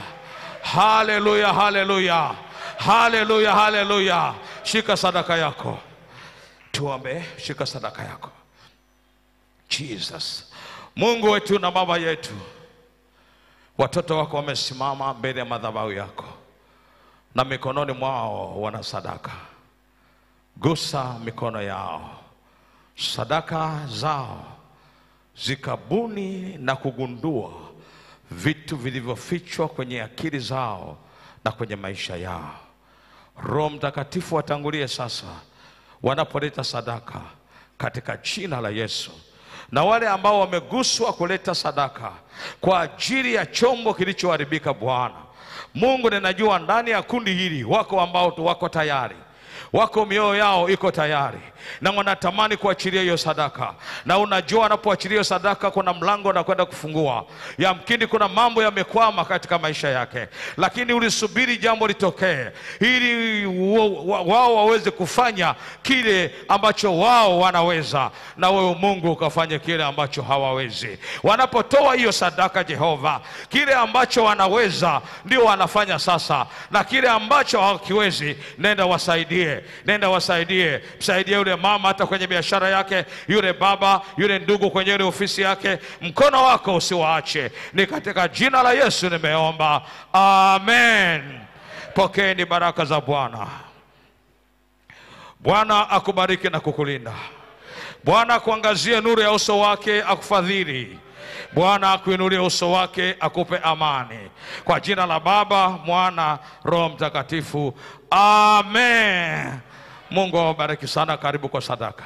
haleluya, haleluya, haleluya, haleluya. Shika sadaka yako, tuombe. Shika sadaka yako. Jesus, Mungu wetu na Baba yetu, watoto wako wamesimama mbele ya madhabahu yako, na mikononi mwao wana sadaka. Gusa mikono yao, sadaka zao zikabuni na kugundua vitu vilivyofichwa kwenye akili zao na kwenye maisha yao. Roho Mtakatifu watangulie sasa wanapoleta sadaka katika jina la Yesu. Na wale ambao wameguswa kuleta sadaka kwa ajili ya chombo kilichoharibika, Bwana Mungu, ninajua ndani ya kundi hili wako ambao tu wako tayari wako mioyo yao iko tayari na wanatamani kuachilia hiyo sadaka, na unajua anapoachilia hiyo sadaka kuna mlango na kwenda kufungua. Yamkini kuna mambo yamekwama katika maisha yake, lakini ulisubiri jambo litokee ili wao waweze kufanya kile ambacho wao wanaweza, na wewe Mungu ukafanya kile ambacho hawawezi. Wanapotoa hiyo sadaka Jehova, kile ambacho wanaweza ndio wanafanya sasa, na kile ambacho hawakiwezi nenda wasaidie, nenda wasaidie. Msaidie yule mama hata kwenye biashara yake, yule baba, yule ndugu kwenye ile ofisi yake. Mkono wako usiwaache. Ni katika jina la Yesu nimeomba, amen. Pokeeni baraka za Bwana. Bwana akubariki na kukulinda. Bwana akuangazie nuru ya uso wake akufadhili. Bwana akuinulie uso wake akupe amani. Kwa jina la Baba, Mwana, Roho Mtakatifu, amen. Mungu awabariki sana. Karibu kwa sadaka.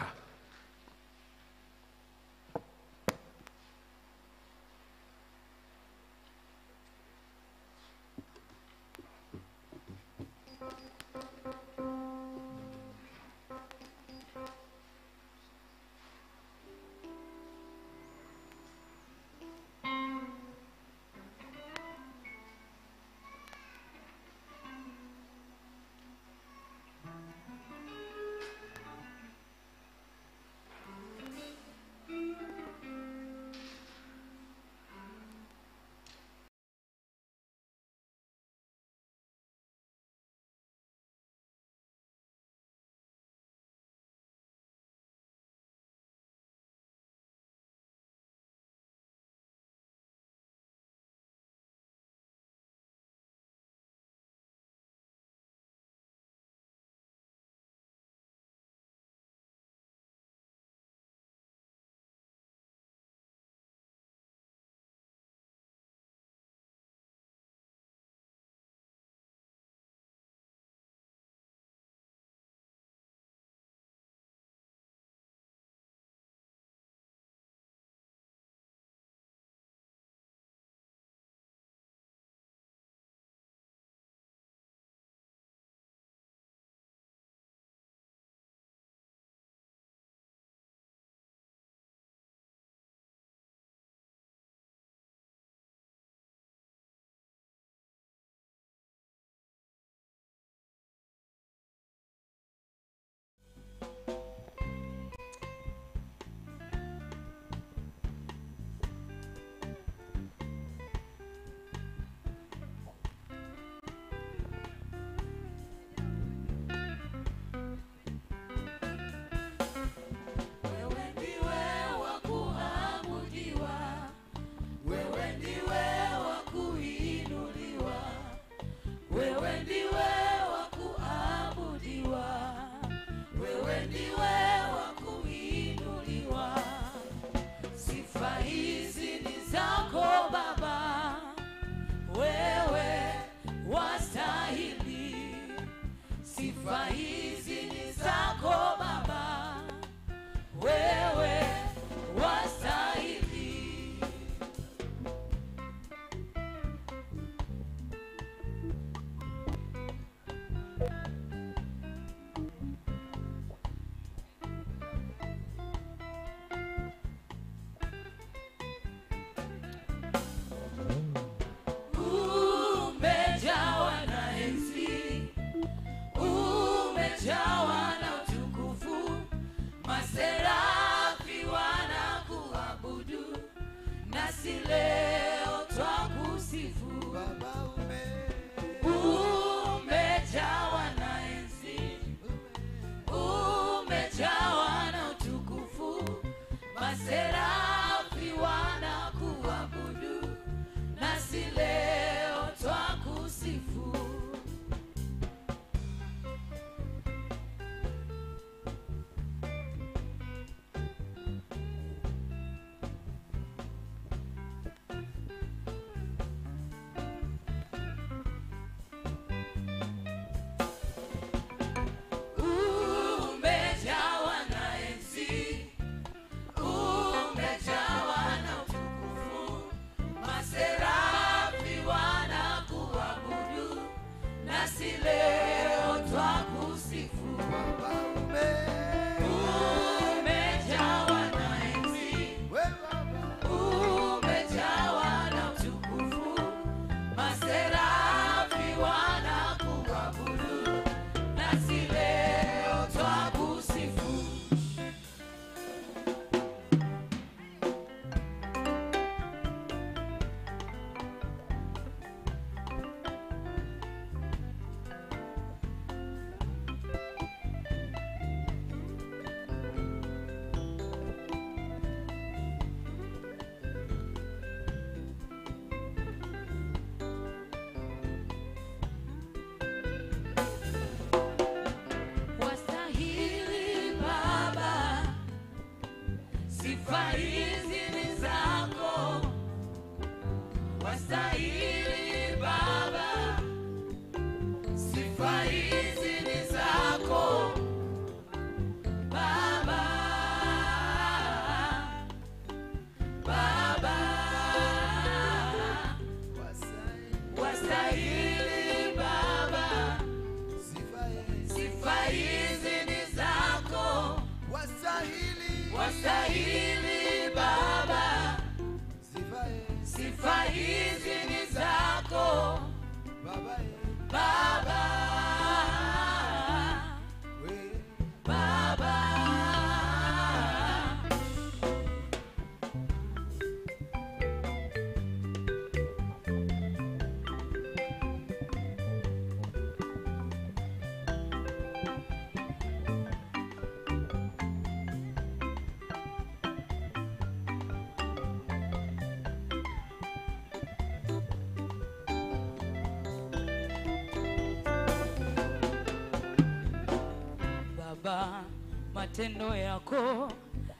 matendo yako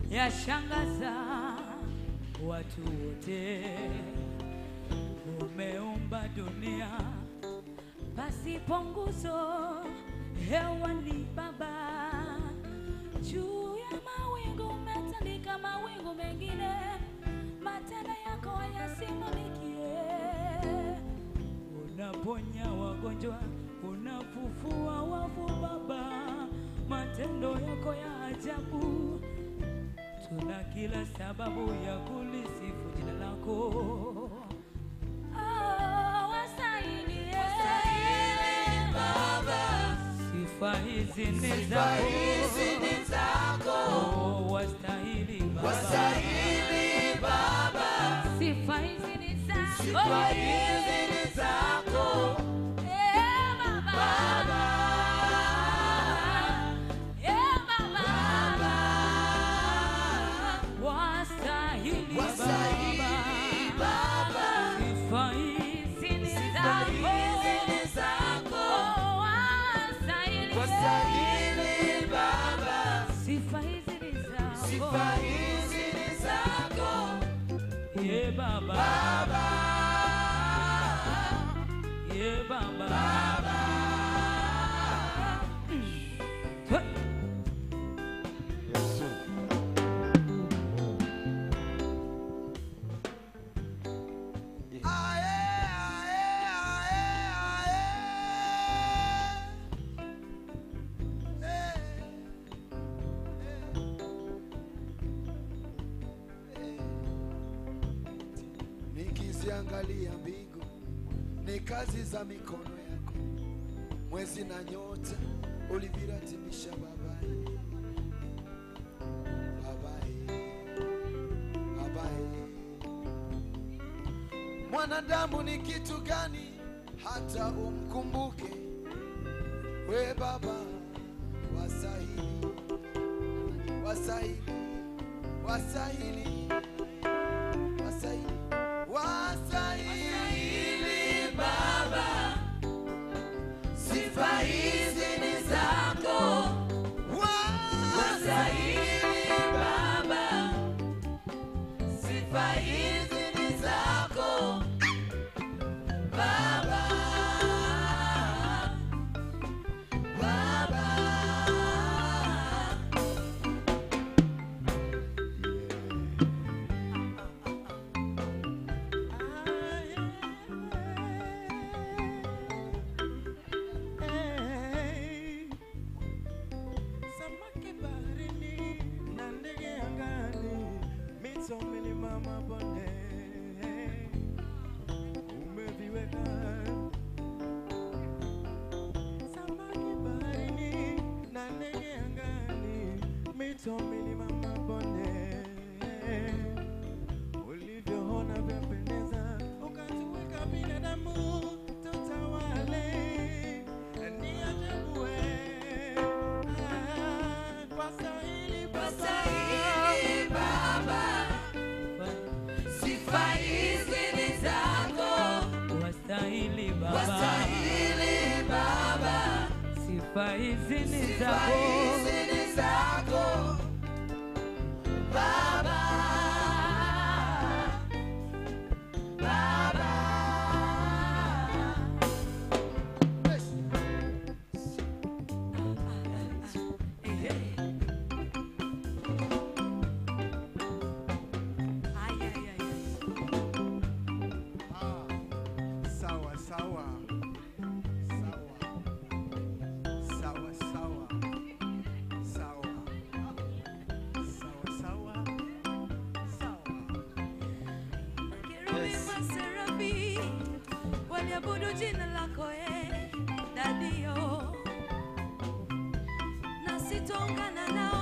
yashangaza watu wote. Umeumba dunia pasipo nguzo, hewani Baba, juu ya mawingu umetandika mawingu mengine. Matendo yako yasimulikie, unaponya wagonjwa, unafufua wafu Baba. Matendo yako ya ajabu, tuna kila sababu ya kulisifu jina lako. Hizi ni zako, wastahili Baba, sifa hizi ni zako Baba. Angalia mbingu, ni kazi za mikono yako, mwezi na nyota uliviratimisha Baba. Baba, Baba, mwanadamu ni kitu gani hata umkumbuke we Baba? Wasahili, wasahili, wasahili. Don't